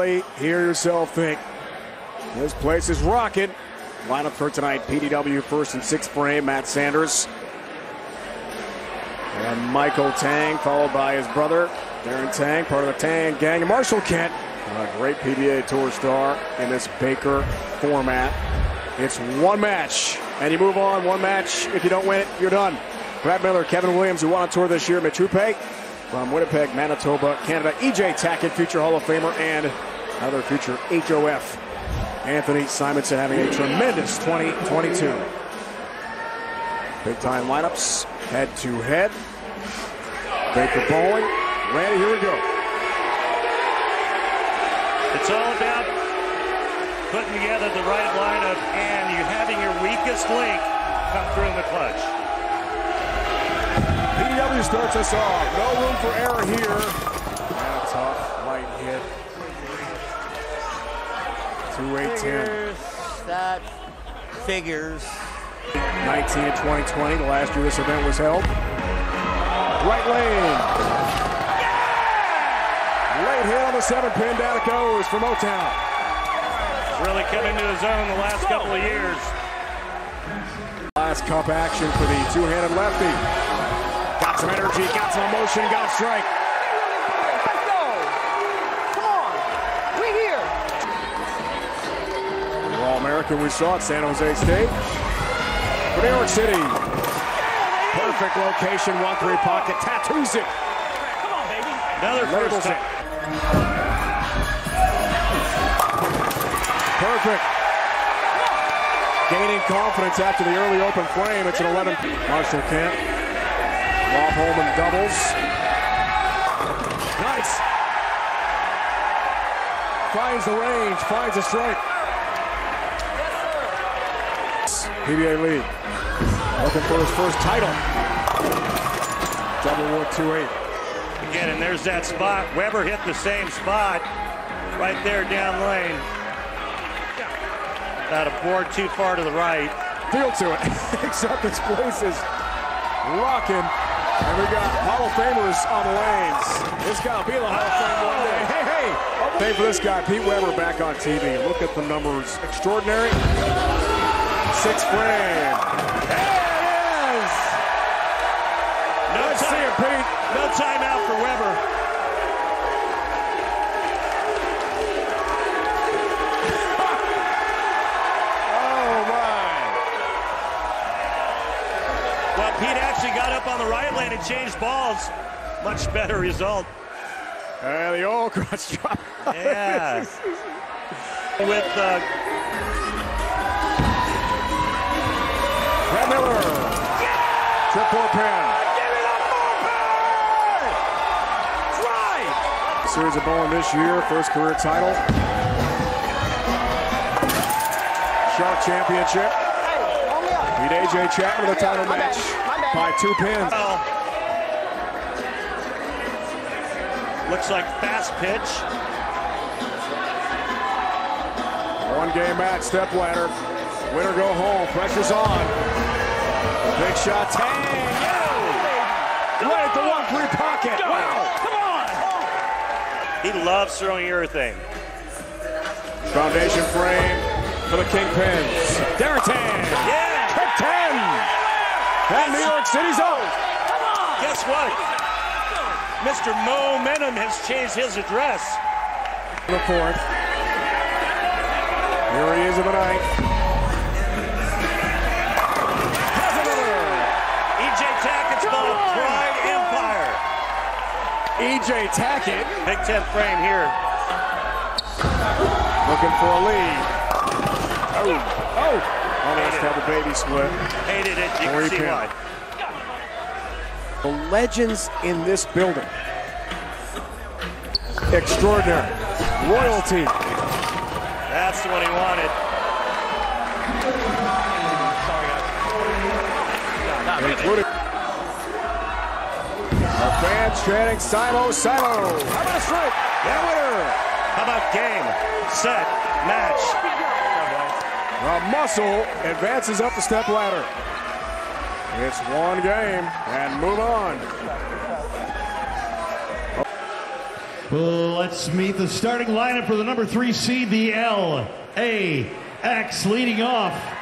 play here yourself think. This place is rocking. Lineup for tonight, PDW first and sixth frame, Matt Sanders. And Michael Tang, followed by his brother, Darren Tang, part of the Tang gang. And Marshall Kent, a great PBA Tour star in this Baker format. It's one match, and you move on. One match, if you don't win it, you're done. Brad Miller, Kevin Williams, who won a tour this year, Mitrupe from Winnipeg, Manitoba, Canada. EJ Tackett, future Hall of Famer, and another future HOF. Anthony Simonsen having a tremendous 2022. Big time lineups, head to head. Baker bowling. Randy, here we go. It's all about putting together the right lineup and you having your weakest link come through in the clutch. PDW starts us off. No room for error here. And a tough light hit. 2-8-10. That figures. 19 and 2020, the last year this event was held. Right lane. Yeah! Late hit on the 7-pin, down it goes for Motown. It's really come into his own the last couple of years. Last cup action for the two-handed lefty. Got some energy, got some emotion, got a strike. All-American we saw at San Jose State. For New York City. Perfect location, 1-3 pocket, tattoos it. Come on, baby. Another first time. Perfect. Gaining confidence after the early open frame. It's an 11. Marshall Kent. Roth-Holman doubles. Nice. Finds the range, finds a strike. PBA League, looking for his first title. Double 1-2-8. Again, and there's that spot. Weber hit the same spot right there down lane. About a board too far to the right. Field to it, except this place is rocking. And we got Hall of Famers on the lanes. This guy will be in the Hall of Fame one day. Hey, hey! Pay for this guy, Pete Weber, back on TV. Look at the numbers, extraordinary. 6th frame. There it is! No time, see him, Pete. No timeout for Weber. Oh, my. Well, Pete actually got up on the right lane and changed balls. Much better result. The old crotch drop. Yeah. With Miller, yeah! Triple pin. Give me that ball pin! Try! Series of bowling this year, first career title. Shark championship. Beat AJ Chapman in the title match by 2 pins. Well, looks like fast pitch. 1-game match, step ladder. Winner go home, pressure's on. Big shot, Tang! Right at the 1-3 pocket! Go. Wow! Come on! He loves throwing everything. Foundation frame for the Kingpins. Derrick Tang! Yeah! Pick 10! And New York City's out! Come on! Guess what? Mr. Momentum has changed his address. The 4th. Here he is in the 9th. EJ Tackett. Big 10th frame here. Looking for a lead. Oh, oh. Almost had the baby split. Hated it. You can see why. The legends in this building. Extraordinary. Royalty. That's the one he wanted. Including the fans chanting silo, silo. How about a strike? Yeah, winner. How about game, set, match? The Muscle advances up the step ladder. It's 1 game and move on. Let's meet the starting lineup for the number 3 seed, the LAX, leading off.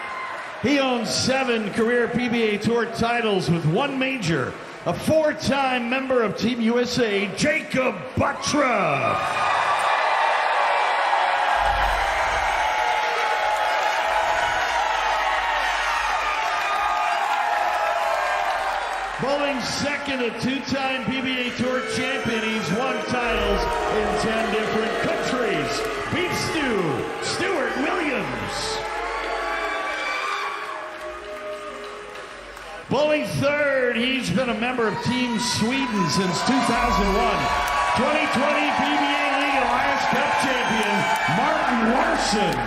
He owns 7 career PBA Tour titles with 1 major. A 4-time member of Team USA, Jacob Butra. Bowling second, a 2-time PBA Tour champion. He's won titles in 10 different countries. Beat Stuart Williams. Bowling third, he's been a member of Team Sweden since 2001. 2020 PBA League Elias Cup champion, Martin Warson.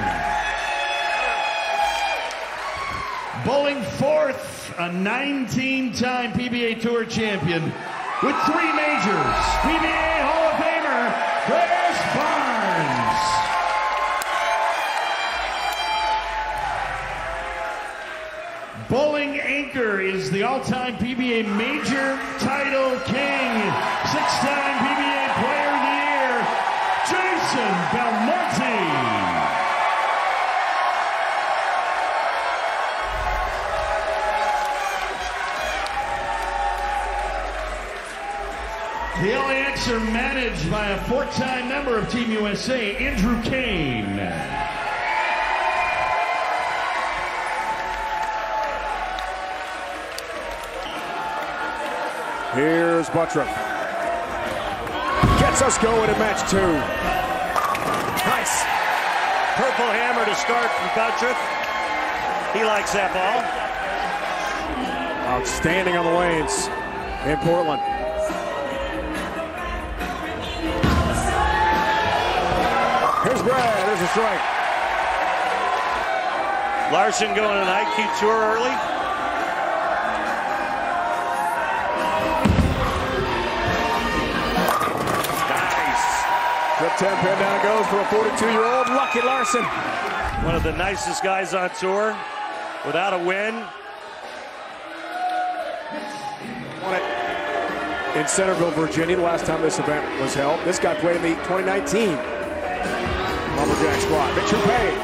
Bowling fourth, a 19-time PBA Tour champion with 3 majors, PBA Hall of Famer, Chris Barnes. Bowling anchor is the all-time PBA major title king, 6-time PBA Player of the Year, Jason Belmonte. The LAX are managed by a 4-time member of Team USA, Andrew Kane. Here's Butra. Gets us going in match 2. Nice. Purple hammer to start from Butra. He likes that ball. Outstanding on the lanes in Portland. Here's Brad, there's a strike. Larson going on an IQ tour early. Nice. Trip 10 pin down goes for a 42-year-old, Lucky Larson. One of the nicest guys on tour, without a win. Won it in Centerville, Virginia, the last time this event was held. This guy played in the 2019. Lumberjack squad. Mitchell Payne.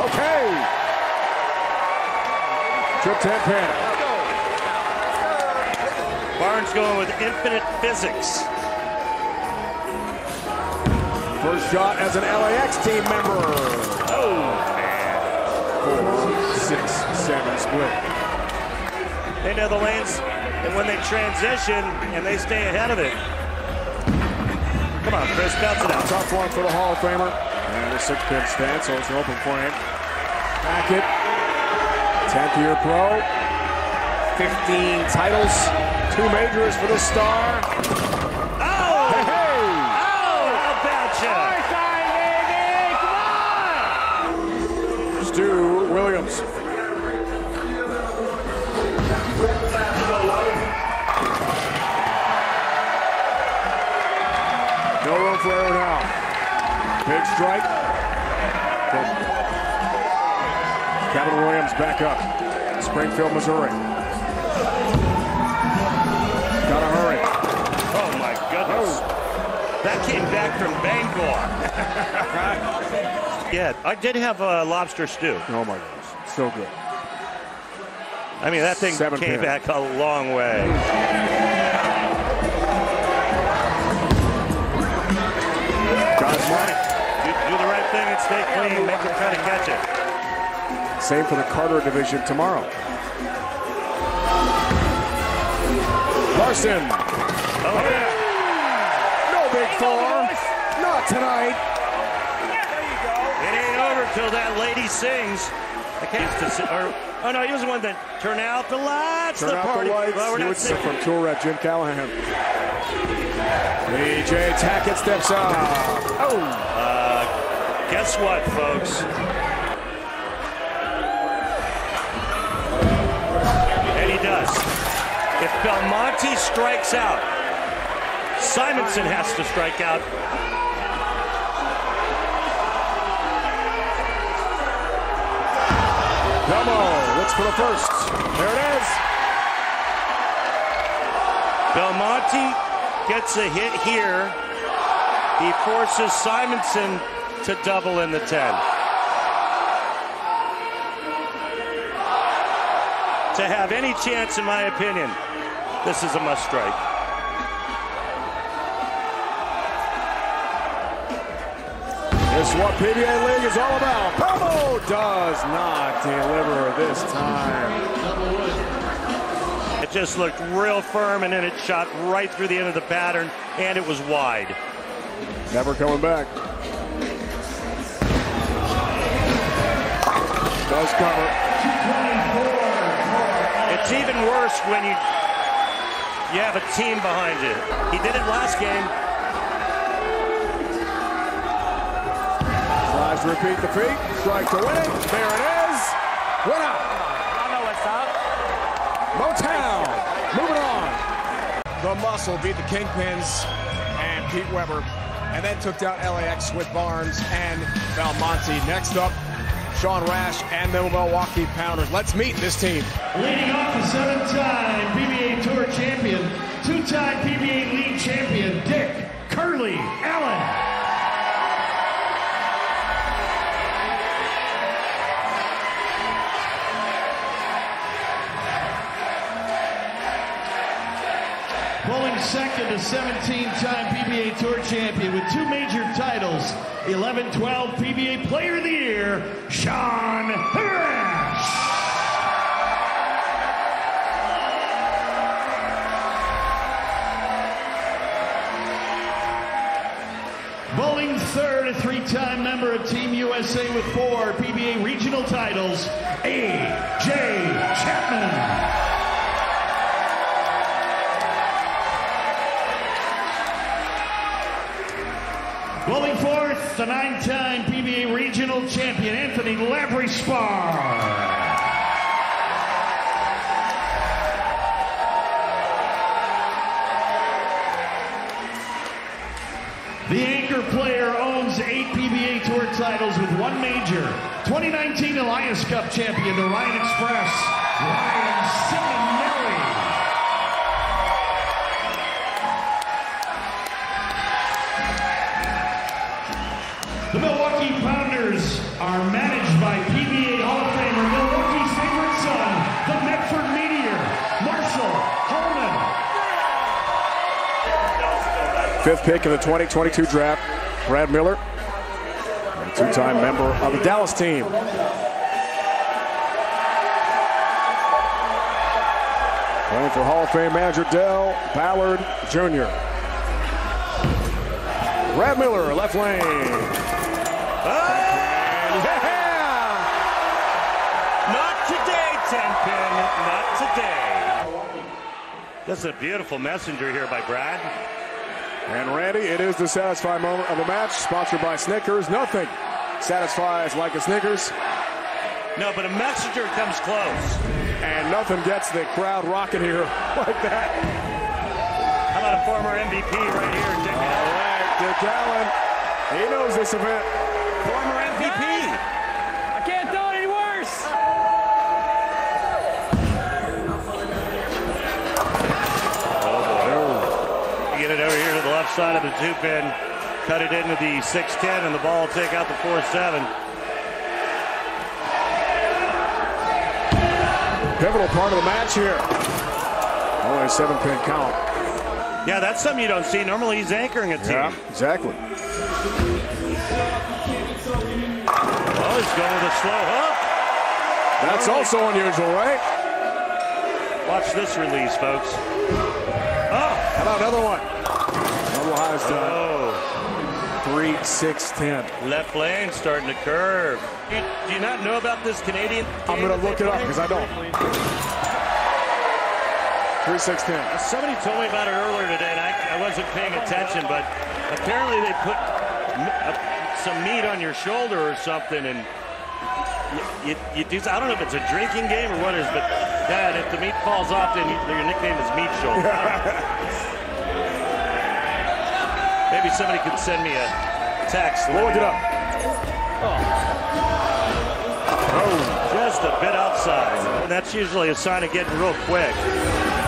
Okay. Trip 10 pin. Barnes going with infinite physics. First shot as an LAX team member. Oh, man. 4, 6, 7 split. They know the lanes, and when they transition, and they stay ahead of it. Come on, Chris, bounce it out. Tough one for the Hall of Famer. And a 6-pin stand, so it's an open frame. Tackett, 10th-year pro, 15 titles, 2 majors for this star. Oh! Hey, hey! Oh! How about you? First time, baby! Come on! Stu Williams. No room for error now. Big strike. Kevin Williams back up. Springfield, Missouri. Gotta hurry. Oh my goodness. Oh. That came back from Bangor. Yeah, I did have a lobster stew. Oh my gosh, so good. I mean, that thing came back a long way. You do the right thing and stay clean. Make them try to catch it. Same for the Carter division tomorrow. Larson. Oh, yeah. No big four. Not tonight. There you go. It ain't over till that lady sings. Oh, no, he was the one that turn out the lights. Turn out the lights. Well, we're not singing. From tour rep Jim Callahan. EJ Tackett steps out. Oh! Guess what, folks? And he does. If Belmonte strikes out, Simonsen has to strike out. Belmo looks for the first. There it is. Belmonte gets a hit here. He forces Simonsen to double in the 10. To have any chance, in my opinion, this is a must strike. It's what PBA League is all about. Pomo does not deliver this time. It just looked real firm, and then it shot right through the end of the pattern, and it was wide. Never coming back. Does cover. It's even worse when you have a team behind you. He did it last game. Tries to repeat the feat. Strike to win it. There it is. One out. I know what's up. Motown moving on. The Muscle beat the Kingpins and Pete Weber, and then took down LAX with Barnes and Belmonte. Next up, Sean Rash and the Milwaukee Pounders. Let's meet this team. Leading off the seven-time PBA Tour champion, two-time PBA League champion, Dick Curly Allen. Pulling second to 17-time PBA Tour champion with two major titles, 11-12 PBA Player of the Year, Sean Rash. Bowling third, a three-time member of Team USA with four PBA regional titles, AJ Chapman. Bowling fourth, the nine-time PBA regional champion, Anthony Spar. The anchor player owns 8 PBA Tour titles with one major. 2019 Elias Cup champion, the Ryan Express, Ryan Shimonelli. The Milwaukee Pounders are managed by PBA Hall of Famer, Milwaukee's favorite son, the Medford Meteor, Roth-Holman. Fifth pick in the 2022 draft, Brad Miller, a two-time member of the Dallas team. Playing for Hall of Fame manager Dell Ballard Jr. Brad Miller, left lane. Oh, yeah! Not today, Tenpin. Not today. That's a beautiful messenger here by Brad. And Randy, it is the satisfying moment of the match, sponsored by Snickers. Nothing satisfies like a Snickers. No, but a messenger comes close. And nothing gets the crowd rocking here like that. How about a former MVP right here, Dick Allen? All right, Dick Allen. He knows this event. Former MVP. I can't do it any worse. Oh, get it over here to the left side of the 2-pin. Cut it into the 6-10, and the ball will take out the 4-7. Pivotal part of the match here. Only a 7-pin count. Yeah, that's something you don't see. Normally he's anchoring a team. Yeah, exactly. Oh, he's going with a slow hook. That's also unusual, right? Watch this release, folks. Oh! How about another one? Double highs down. Oh. 3-6-10. Left lane starting to curve. Do you not know about this Canadian? I'm going to look it up because I don't. 3-6-10. Somebody told me about it earlier today, and I wasn't paying attention, but apparently they put some meat on your shoulder or something, and you do. I don't know if it's a drinking game or what it is, but Dad, if the meat falls off, then your nickname is Meat Shoulder. Maybe somebody could send me a text. Load it up. Oh, just a bit outside. And that's usually a sign of getting real quick.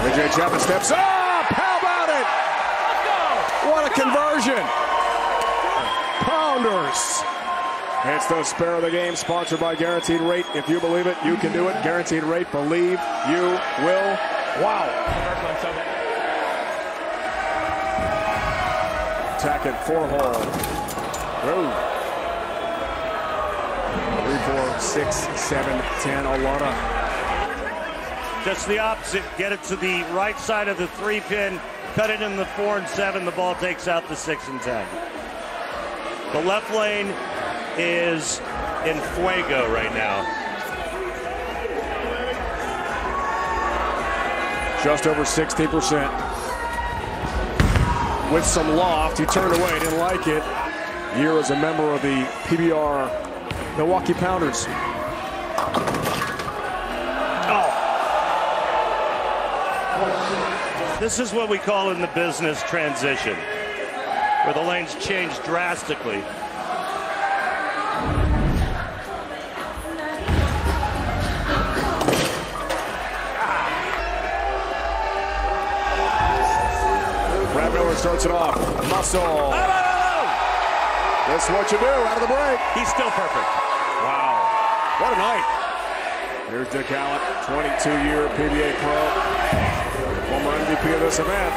AJ Chapman steps up. How about it? What a conversion! Pounders. It's the Spare of the Game, sponsored by Guaranteed Rate. If you believe it, you can do it. Guaranteed Rate. Believe you will. Wow. Tackett, four hole. Ooh. 3, 4, 6, 7, 10. A lot of. Just the opposite. Get it to the right side of the 3-pin. Cut it in the 4 and 7. The ball takes out the 6 and 10. The left lane is in fuego right now. Just over 60%. With some loft, he turned away, didn't like it. Year as a member of the PBR Milwaukee Pounders. Oh. This is what we call in the business transition, where the lanes change drastically. Brad Miller starts it off. Muscle. Oh! That's what you do out of the break. He's still perfect. Wow. What a night. Here's Dick Allen, 22-year PBA pro, former MVP of this event.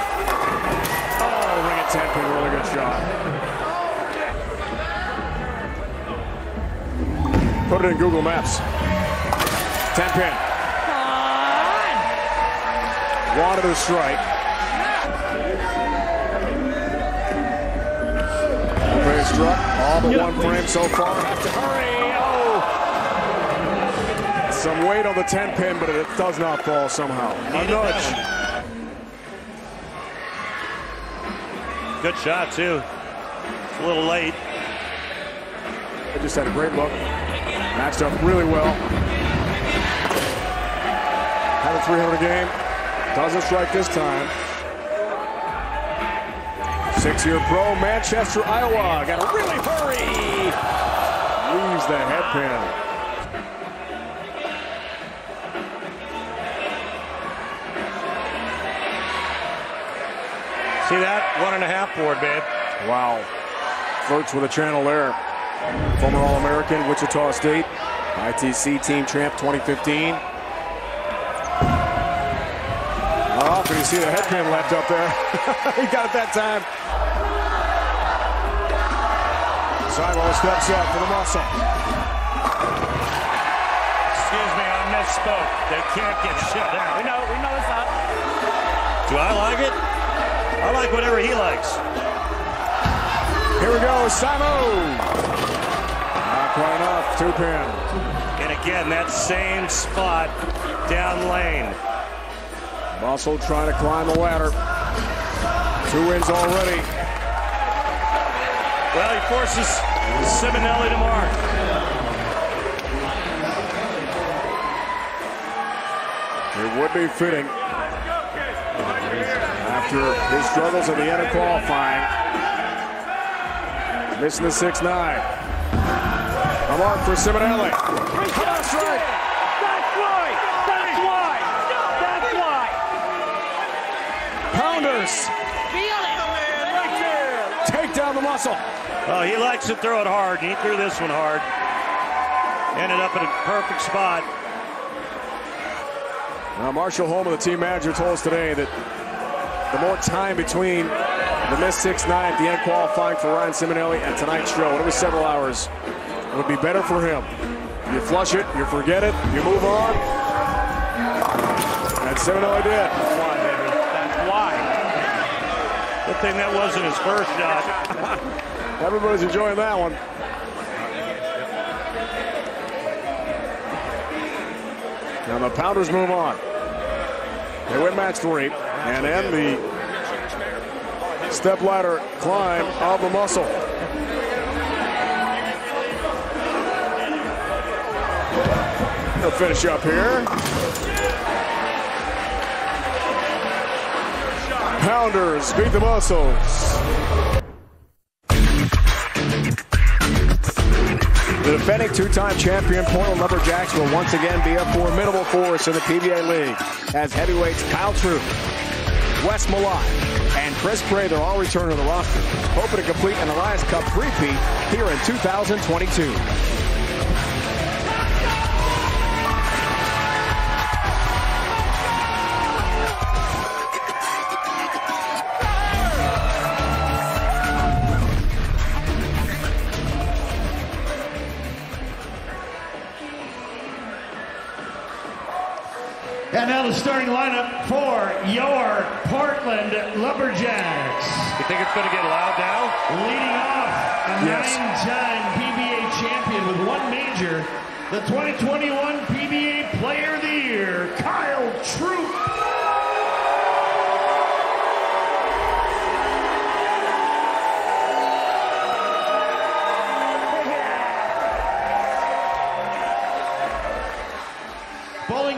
Oh, ring at 10 pin, really good shot. Put it in Google Maps. 10 pin. Come on. Wanted a strike. Struck all but one frame so far. Have to hurry. Oh. Some weight on the 10 pin, but it does not fall somehow. A nudge. Good shot, too. It's a little late. I just had a great look. Matched up really well. Had a 300 game. Doesn't strike this time. 6-year pro, Manchester, Iowa. Got to really hurry. Leaves the head pin. See that? 1.5 board, babe. Wow. Flirts with a channel there. Former All-American, Wichita State. ITC team champ 2015. Oh, can you see the head pin left up there? He got it that time. Simon steps up for the muscle. Excuse me, I misspoke. They can't get shut out. We know it's not. Do I like it? I like whatever he likes. Here we go, Simon. Not quite enough, 2-pin. And again, that same spot down lane. Muscle trying to climb the ladder. 2 wins already. Well, he forces Simonelli to mark. It would be fitting after his struggles at the end of qualifying. Missing the 6-9. A mark for Simonelli. That's right. Take down the muscle. Oh, he likes to throw it hard. He threw this one hard. Ended up in a perfect spot. Now, Marshall Holman, the team manager, told us today that the more time between the missed 6-9 at the end qualifying for Ryan Shimonelli and tonight's show, whatever, several hours, it would be better for him. You flush it, you forget it, you move on. And Shimonelli did. Good thing that wasn't his first shot. Everybody's enjoying that one. Now the Pounders move on. They win match 3 and end the step ladder climb of the muscle. They'll finish up here. Pounders beat the Muscles. The defending 2-time champion Portland Lumberjacks will once again be a formidable force in the PBA League as heavyweights Kyle Troup, Wes Malott, and Chris Prather all return to the roster, hoping to complete an Elias Cup three-peat here in 2022. And now the starting lineup for your Portland Lumberjacks. You think it's going to get loud now? Leading off, a nine-time PBA champion with one major, the 2021 PBA Player of the Year, Kyle Troup.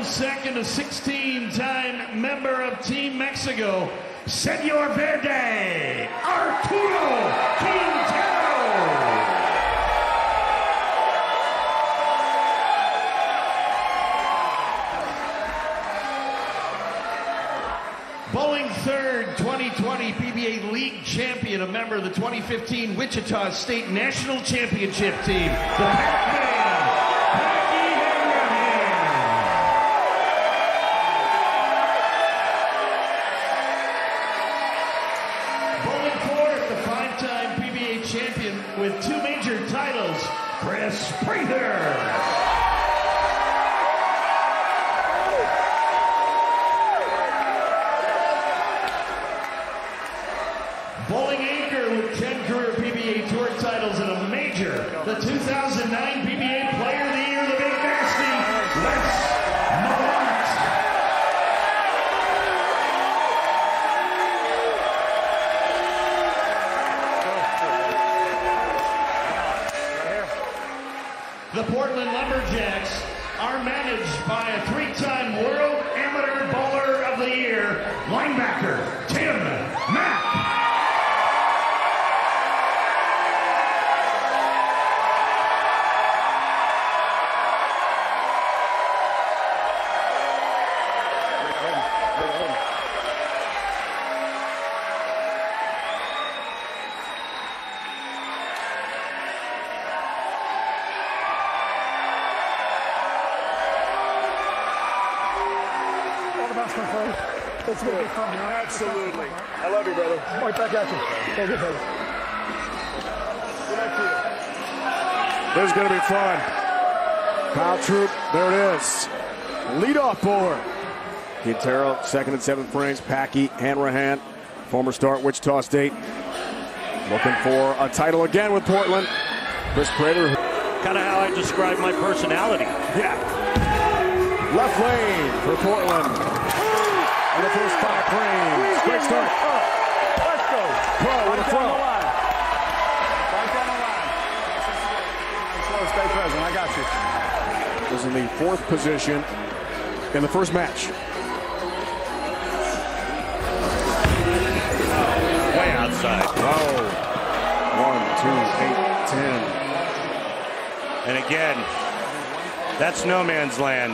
Second, a 16-time member of Team Mexico, Senor Verde, Arturo Quintero. Bowling third, 2020 PBA League champion, a member of the 2015 Wichita State National Championship team, the Pac-Man. With two major titles, Chris Prather. Bowling anchor with 10 career PBA Tour titles and a major, the 2009 PBA Player of the Year, the Big Nasty, The Portland Lumberjacks are managed by a three-time World Amateur Bowler of the Year, linebacker Tim Mack. It's going to be fun. Absolutely. I love you, brother. Right back at you. Thank you, brother. This is going to be fun. Kyle Troup, there it is. Leadoff bowler. Quintero, second and seventh frames. Packy, Hanrahan, former star at Wichita State. Looking for a title again with Portland. Chris Prather. Kind of how I describe my personality. Yeah. Left lane for Portland. The first 5 frames. Great start. Let's go. Pro with a throw. Right down the line. Slow, stay present. I got you. Was in the 4th position in the first match. Way outside. Oh. 1, 2, 8, 10. And again, that's no man's land.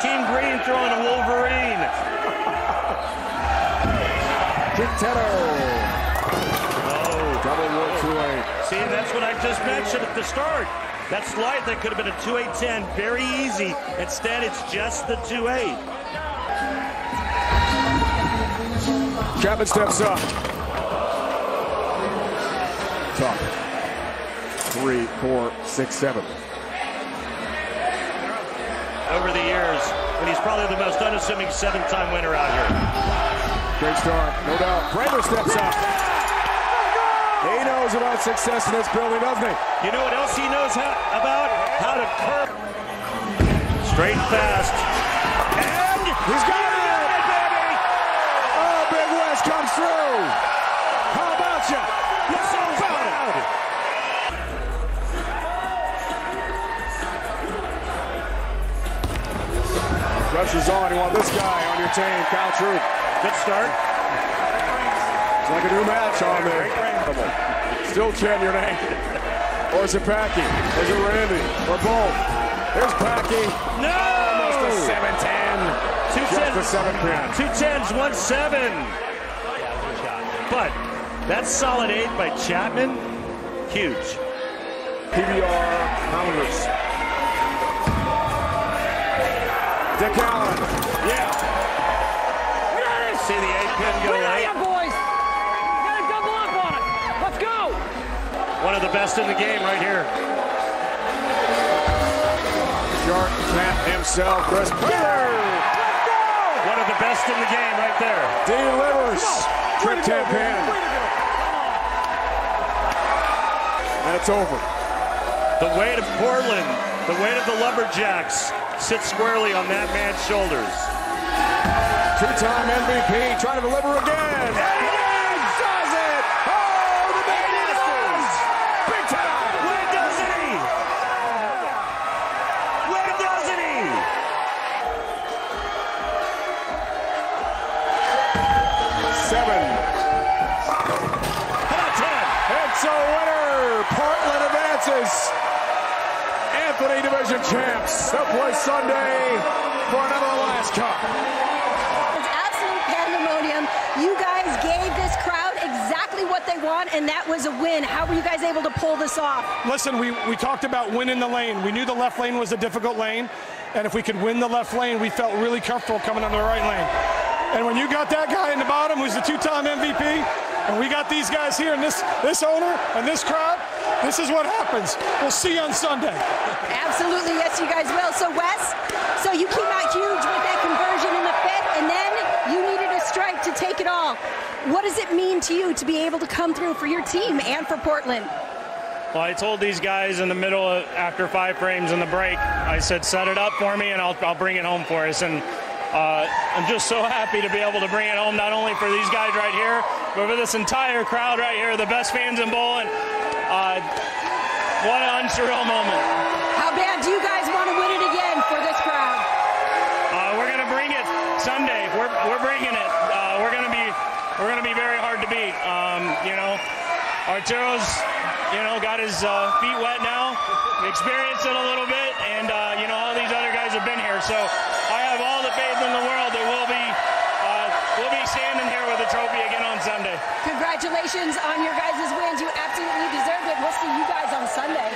Team Green throwing a Wolverine. Quintero. Oh, double roll 2-8. See, that's what I just mentioned at the start. That slide that could have been a 2-8-10, very easy. Instead, it's just the 2-8. Chapman steps up. Top. 3, 4, 6, 7. Over the years, and he's probably the most unassuming 7-time winner out here. Great start, no doubt. Prather steps up. He knows about success in this building, doesn't he? You know what else he knows about? How to curve. Straight fast. And he's got it, baby! Oh, Big West comes through. How about you? What's all about it? Pressure's on. You want this guy on your team, Kyle Troup. Good start. It's like a new match on there. Still chanting your name. Or is it Packy? Is it Randy? Or both? There's Packy. No! Almost a 7-10. Two tens. 7-10. Two tens, 1-7. But that's solid 8 by Chapman. Huge. PBR Pounders. Dick Allen. Yeah. See the 8-pin go late. Boys. You gotta double up on it. Let's go. One of the best in the game right here. Shark Cat himself, Chris Prather. Let's go. One of the best in the game right there. Delivers. Trip 10-pin. That's over. The weight of Portland, the weight of the Lumberjacks sits squarely on that man's shoulders. Two-time MVP, trying to deliver again. And he does it! Oh, the man is big time! When doesn't he? When doesn't he? How about 10? It's a winner! Portland advances. Anthony Division champs. They'll play Sunday for another Elias Cup. You guys gave this crowd exactly what they want, and that was a win. How were you guys able to pull this off? Listen, we talked about winning the lane. We knew the left lane was a difficult lane, and if we could win the left lane, we felt really comfortable coming on the right lane. And when you got that guy in the bottom, who's the two-time MVP, and we got these guys here, and this owner and this crowd, this is what happens. We'll see you on Sunday. Absolutely, yes, you guys will. So, Wes, so you came out huge with that conversion in the fifth, and then you needed strike to take it all. What does it mean to you to be able to come through for your team and for Portland? Well, I told these guys in the middle of, after 5 frames in the break, I said, set it up for me and I'll bring it home for us. And I'm just so happy to be able to bring it home, not only for these guys right here, but for this entire crowd right here, the best fans in bowling. What an unsurreal moment. How bad do you guys want to win it again for this crowd? We're going to bring it Sunday. We're bringing it. We're gonna be very hard to beat. You know, Arturo's, you know, got his feet wet now, experienced it a little bit, and you know, all these other guys have been here. So I have all the faith in the world that we'll be standing here with a trophy again on Sunday. Congratulations on your guys' wins. You absolutely deserve it. We'll see you guys on Sunday.